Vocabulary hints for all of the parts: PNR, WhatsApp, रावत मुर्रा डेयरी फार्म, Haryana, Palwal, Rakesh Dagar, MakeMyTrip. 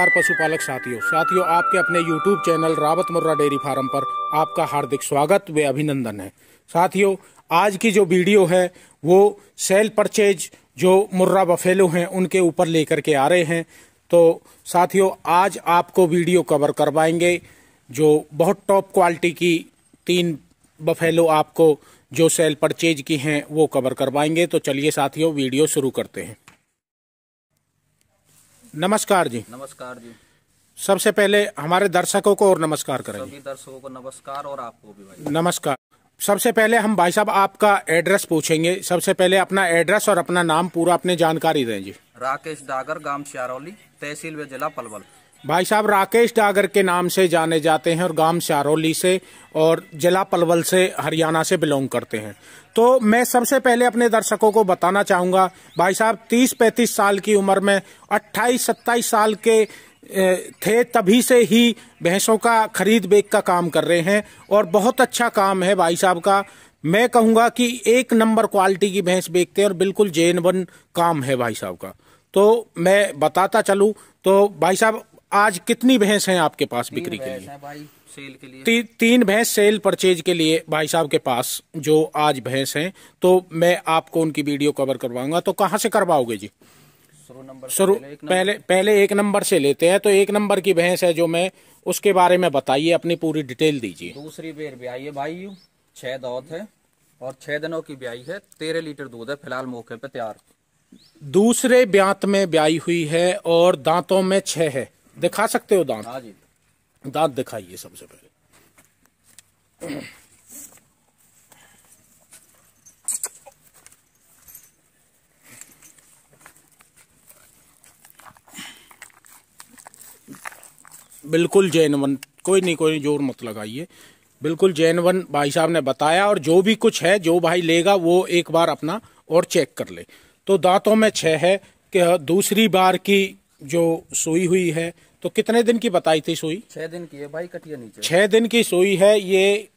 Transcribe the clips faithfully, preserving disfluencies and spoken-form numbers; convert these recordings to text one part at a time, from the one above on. नमस्कार पशुपालक साथियों साथियों आपके अपने YouTube channel रावत मुर्रा डेयरी फार्म पर आपका हार्दिक स्वागत व अभिनंदन है। साथियों आज की जो वीडियो है वो सेल परचेज जो मुर्रा बफेलो हैं उनके ऊपर लेकर के आ रहे हैं। तो साथियों आज आपको वीडियो कवर करवाएंगे जो बहुत टॉप क्वालिटी की तीन बफेलो आपको जो सेल परचेज की हैं वो कवर करवाएंगे। तो चलिए साथियों वीडियो शुरू करते हैं। नमस्कार जी। नमस्कार जी। सबसे पहले हमारे दर्शकों को और नमस्कार करें। सभी दर्शकों को नमस्कार और आपको भी भाई नमस्कार। सबसे पहले हम भाई साहब आपका एड्रेस पूछेंगे। सबसे पहले अपना एड्रेस और अपना नाम पूरा अपने जानकारी दें जी। राकेश डागर, गांव श्यारोली, तहसील व जिला पलवल। भाई साहब राकेश डागर के नाम से जाने जाते हैं और गांव श्यारोली से और जिला पलवल से हरियाणा से बिलोंग करते हैं। तो मैं सबसे पहले अपने दर्शकों को बताना चाहूँगा भाई साहब तीस पैंतीस साल की उम्र में अट्ठाईस सत्ताईस साल के थे तभी से ही भैंसों का खरीद बेच का काम कर रहे हैं और बहुत अच्छा काम है भाई साहब का। मैं कहूँगा कि एक नंबर क्वालिटी की भैंस बेचते हैं और बिल्कुल जेनवन काम है भाई साहब का। तो मैं बताता चलूँ तो भाई साहब आज कितनी भैंस हैं आपके पास बिक्री के लिए? भाई सेल के लिए ती, तीन भैंस सेल परचेज के लिए भाई साहब के पास जो आज भैंस हैं। तो मैं आपको उनकी वीडियो कवर करवाऊंगा। तो कहाँ से करवाओगे जी? शुरू पहले पहले एक नंबर से लेते हैं। तो एक नंबर की भैंस है जो मैं उसके बारे में बताइए, अपनी पूरी डिटेल दीजिए। दूसरी बेर ब्याई है भाई, छह दांत है और छह दिनों की ब्याई है, तेरह लीटर दूध है फिलहाल मौके पे तैयार। दूसरे ब्यात में ब्याई हुई है और दांतों में छह है। दिखा सकते हो दांत? हाँ जी दांत दिखाइए सबसे पहले। बिल्कुल जेनवन, कोई नहीं कोई नहीं, जोर मत लगाइए, बिल्कुल जेनवन भाई साहब ने बताया। और जो भी कुछ है जो भाई लेगा वो एक बार अपना और चेक कर ले। तो दांतों में छह है कि दूसरी बार की जो सुई हुई है। तो कितने दिन की बताई थी सुई? छह दिन की है भाई, कटिया नीचे। छह दिन की सुई है। ये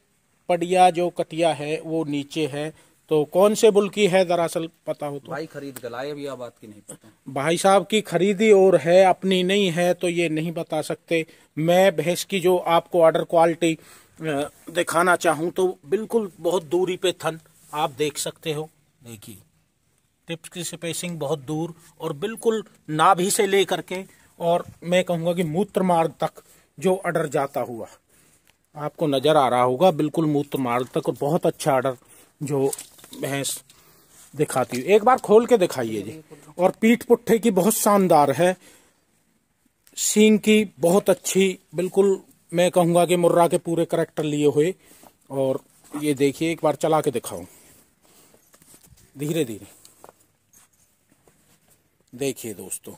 पड़िया जो कटिया है वो नीचे है। तो कौन से बुल की है दरअसल पता हो तो? भाई खरीद गलाए अभी आप बात की नहीं पता। भाई साहब की खरीदी और है, अपनी नहीं है तो ये नहीं बता सकते। मैं भैंस की जो आपको ऑर्डर क्वालिटी दिखाना चाहूँ तो बिल्कुल बहुत दूरी पे थन आप देख सकते हो। देखिए टिप्स की स्पेसिंग बहुत दूर और बिल्कुल नाभि से लेकर के और मैं कहूँगा कि मूत्र मार्ग तक जो अडर जाता हुआ आपको नजर आ रहा होगा, बिल्कुल मूत्र मार्ग तक। और बहुत अच्छा अडर जो भैंस दिखाती है। एक बार खोल के दिखाइए जी। और पीठ पुट्ठे की बहुत शानदार है, सींग की बहुत अच्छी, बिल्कुल मैं कहूँगा कि मुर्रा के पूरे करैक्टर लिए हुए। और ये देखिए एक बार चला के दिखाऊँ धीरे धीरे। देखिए दोस्तों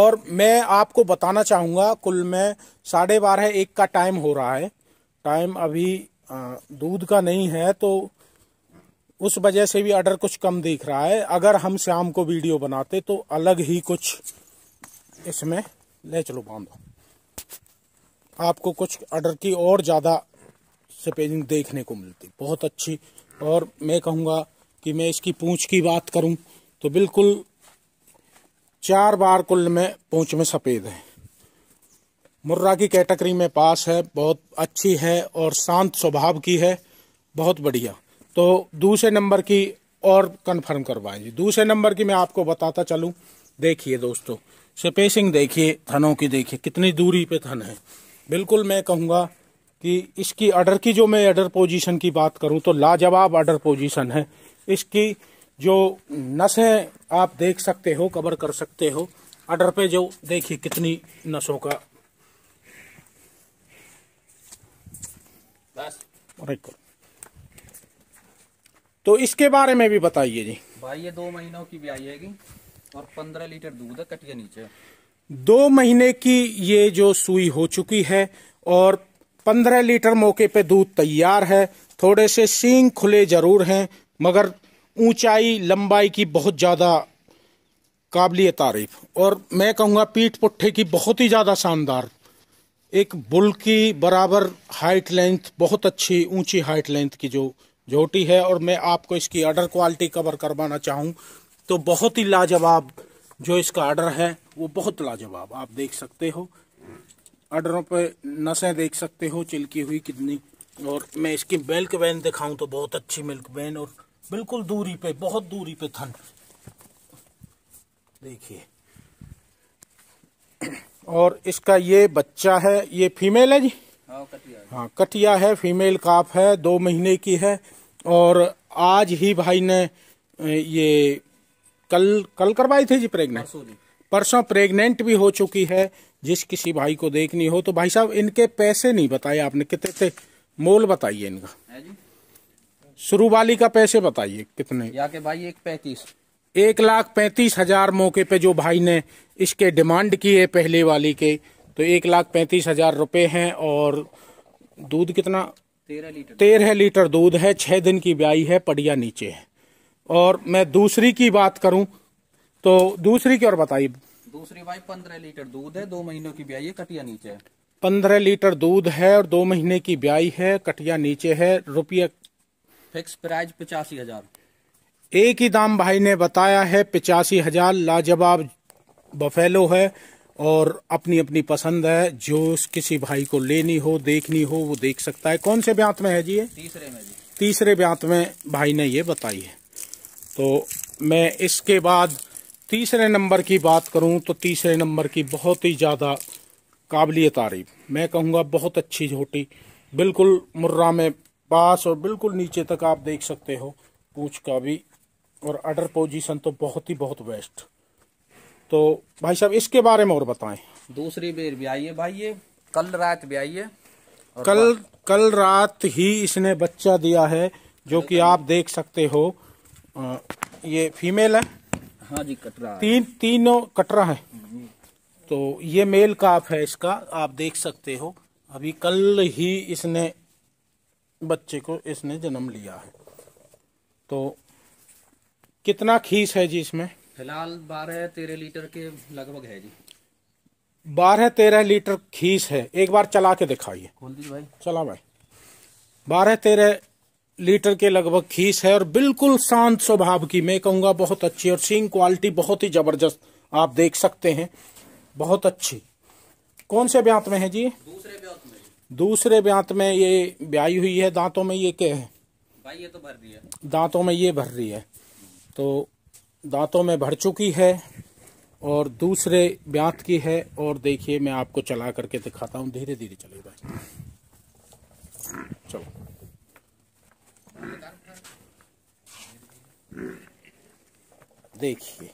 और मैं आपको बताना चाहूँगा कुल में साढ़े बारह एक का टाइम हो रहा है। टाइम अभी दूध का नहीं है तो उस वजह से भी ऑर्डर कुछ कम दिख रहा है। अगर हम शाम को वीडियो बनाते तो अलग ही कुछ इसमें ले चलो बांधो, आपको कुछ ऑर्डर की और ज़्यादा स्पेसिंग देखने को मिलती, बहुत अच्छी। और मैं कहूँगा कि मैं इसकी पूँछ की बात करूँ तो बिल्कुल चार बार कुल में पूंछ में सफ़ेद है। मुर्रा की कैटेगरी में पास है, बहुत अच्छी है और शांत स्वभाव की है, बहुत बढ़िया। तो दूसरे नंबर की और कंफर्म करवाएं जी। दूसरे नंबर की मैं आपको बताता चलूं। देखिए दोस्तों स्पेसिंग देखिए थनों की, देखिए कितनी दूरी पे थन है। बिल्कुल मैं कहूँगा कि इसकी ऑर्डर की जो मैं ऑर्डर पोजीशन की बात करूँ तो लाजवाब ऑर्डर पोजीशन है इसकी। जो नसें आप देख सकते हो, कवर कर सकते हो ऑर्डर पे, जो देखिए कितनी नसों का। तो इसके बारे में भी बताइए जी। भाई ये दो महीनों की ब्याई है और पंद्रह लीटर दूध है, कटिया नीचे। दो महीने की ये जो सुई हो चुकी है और पंद्रह लीटर मौके पे दूध तैयार है। थोड़े से सींग खुले जरूर हैं मगर ऊंचाई लंबाई की बहुत ज़्यादा काबिलियत तारीफ। और मैं कहूँगा पीठ पुट्ठे की बहुत ही ज़्यादा शानदार, एक बुल की बराबर हाइट लेंथ, बहुत अच्छी ऊंची हाइट लेंथ की जो झोटी है। और मैं आपको इसकी ऑर्डर क्वालिटी कवर करवाना चाहूँ तो बहुत ही लाजवाब जो इसका ऑर्डर है वो बहुत लाजवाब आप देख सकते हो। अडरों पे नसें देख सकते हो चिलकी हुई कितनी। और मैं इसकी मिल्क वैन दिखाऊं तो बहुत अच्छी मिल्क वैन, और बिल्कुल दूरी पे, बहुत दूरी पे थन, देखिए। और इसका ये बच्चा है, ये फीमेल है जी, हाँ कटिया है, फीमेल काफ है, दो महीने की है। और आज ही भाई ने ये कल कल करवाई थी जी प्रेग्नेंट, परसों प्रेग्नेंट भी हो चुकी है। जिस किसी भाई को देखनी हो तो भाई साहब इनके पैसे नहीं बताए आपने, कितने थे मोल बताइए इनका, शुरू वाली का पैसे बताइए कितने। या के भाई एक पैंतीस एक लाख पैंतीस हजार मौके पे जो भाई ने इसके डिमांड की है पहले वाली के, तो एक लाख पैंतीस हजार रुपये हैं। और दूध कितना, तेरह लीटर तेरह लीटर दूध है, छः दिन की ब्याई है, पड़िया नीचे है। और मैं दूसरी की बात करूं तो दूसरी की और बताइए। दूसरी भाई पंद्रह लीटर दूध है, दो महीनों की ब्याई है, कटिया नीचे है। पंद्रह लीटर दूध है और दो महीने की ब्याई है, कटिया नीचे है। रुपया फिक्स प्राइस पचासी हजार, एक ही दाम भाई ने बताया है पचासी हजार। लाजवाब बफेलो है और अपनी अपनी पसंद है, जो किसी भाई को लेनी हो देखनी हो वो देख सकता है। कौन से ब्यांत में है जी ये? तीसरे में जी, तीसरे ब्यांत में भाई ने ये बताई है। तो मैं इसके बाद तीसरे नंबर की बात करूं तो तीसरे नंबर की बहुत ही ज़्यादा काबिलियत तारीफ, मैं कहूँगा बहुत अच्छी झोटी, बिल्कुल मुर्रा में पास और बिल्कुल नीचे तक आप देख सकते हो पूछ का भी, और अडर पोजीशन तो बहुत ही बहुत बेस्ट। तो भाई साहब इसके बारे में और बताएं। दूसरी बेर भी आई है भाई, ये कल रात भी आई है, कल कल रात ही इसने बच्चा दिया है, जो कि आप देख सकते हो। आ, ये फीमेल है, हाँ जी कटरा, तीन तीनों कटरा है। तो ये मेल काफ है इसका, आप देख सकते हो। अभी कल ही इसने बच्चे को इसने जन्म लिया है। तो कितना खीस है जी इसमें? फिलहाल बारह तेरह लीटर के लगभग है जी, बारह तेरह लीटर खीस है। एक बार चला के दिखाइए, खोल दीजिए भाई, चला भाई। बारह तेरह लीटर के लगभग खीस है और बिल्कुल शांत स्वभाव की, मैं कहूँगा बहुत अच्छी। और सींग क्वालिटी बहुत ही जबरदस्त आप देख सकते हैं, बहुत अच्छी। कौन से ब्यांत में है जी? दूसरे ब्यांत में। दूसरे ब्यांत में ये ब्याई हुई है। दांतों में ये क्या है भाई? ये तो भर रही है, दांतों में ये भर रही है, तो दांतों में भर चुकी है और दूसरे ब्यांत की है। और देखिए मैं आपको चला करके दिखाता हूँ, धीरे धीरे चले भाई, चलो। देखिए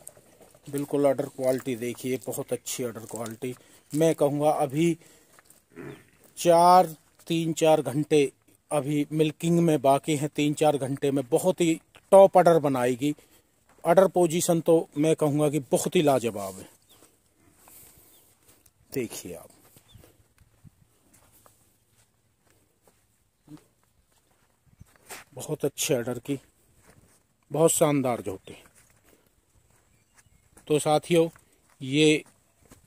बिल्कुल ऑर्डर क्वालिटी देखिए, बहुत अच्छी ऑर्डर क्वालिटी। मैं कहूँगा अभी चार तीन चार घंटे अभी मिल्किंग में बाकी हैं, तीन चार घंटे में बहुत ही टॉप ऑर्डर बनाएगी। ऑर्डर पोजीशन तो मैं कहूँगा कि बहुत ही लाजवाब है, देखिए आप। बहुत अच्छे ऑर्डर की, बहुत शानदार झोटी। तो साथियों ये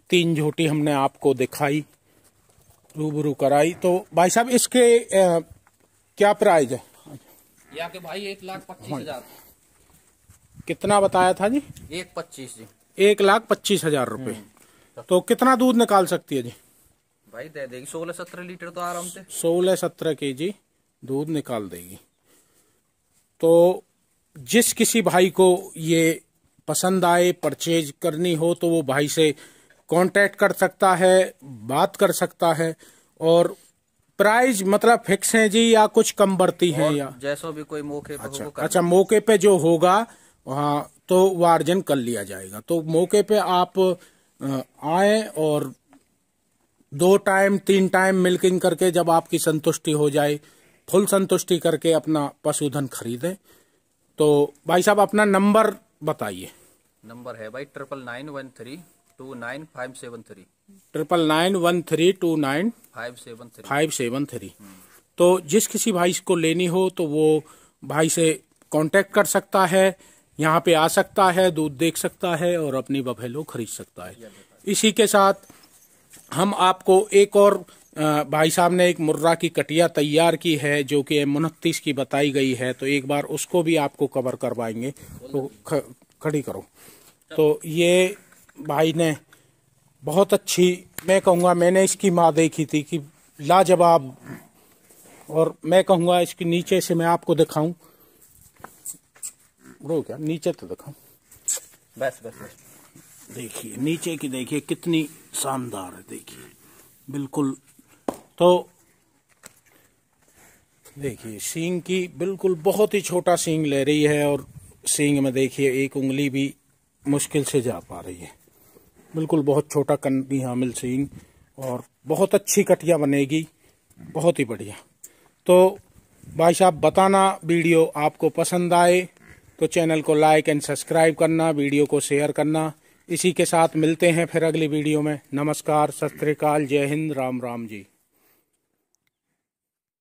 तीन झोटी हमने आपको दिखाई, रूबरू कराई। तो भाई साहब इसके आ, क्या प्राइस है? या के भाई एक लाख पच्चीस हजार। कितना बताया था जी? एक पच्चीस जी, एक लाख पच्चीस हजार रुपए। तो कितना दूध निकाल सकती है जी? भाई दे देगी सोलह सत्रह लीटर तो आराम से, सोलह सत्रह के जी दूध निकाल देगी। तो जिस किसी भाई को ये पसंद आए, परचेज करनी हो तो वो भाई से कांटेक्ट कर सकता है, बात कर सकता है। और प्राइस मतलब फिक्स है जी या कुछ कम बढ़ती है या जैसा भी कोई मौके पे? अच्छा अच्छा, मौके पे जो होगा हाँ तो वार्जन कर लिया जाएगा। तो मौके पे आप आए और दो टाइम तीन टाइम मिल्किंग करके जब आपकी संतुष्टि हो जाए, फुल संतुष्टि करके अपना पशुधन खरीदें। तो भाई साहब अपना नंबर बताइए। नंबर है भाई triple nine one three two nine five seven three triple nine one three two nine five seven three five seven three तो जिस किसी भाई को लेनी हो तो वो भाई से कांटेक्ट कर सकता है, यहाँ पे आ सकता है, दूध देख सकता है और अपनी बफेलो खरीद सकता है। इसी के साथ हम आपको एक और भाई साहब ने एक मुर्रा की कटिया तैयार की है, जो कि उनतीस की बताई गई है, तो एक बार उसको भी आपको कवर करवाएंगे। तो ख, खड़ी करो। तो ये भाई ने बहुत अच्छी, मैं कहूँगा मैंने इसकी माँ देखी थी कि लाजवाब, और मैं कहूँगा इसके नीचे से मैं आपको दिखाऊं, ब्रो क्या नीचे तो दिखाऊं, बस बस बस देखिए नीचे की, देखिए कितनी शानदार है, देखिए बिल्कुल, तो देखिए सींग की बिल्कुल बहुत ही छोटा सींग ले रही है, और सींग में देखिए एक उंगली भी मुश्किल से जा पा रही है, बिल्कुल बहुत छोटा कन्नी हामिल सींग, और बहुत अच्छी कटिया बनेगी, बहुत ही बढ़िया। तो भाई साहब बताना वीडियो आपको पसंद आए तो चैनल को लाइक एंड सब्सक्राइब करना, वीडियो को शेयर करना। इसी के साथ मिलते हैं फिर अगली वीडियो में। नमस्कार, सत श्री अकाल, जय हिंद, राम राम जी।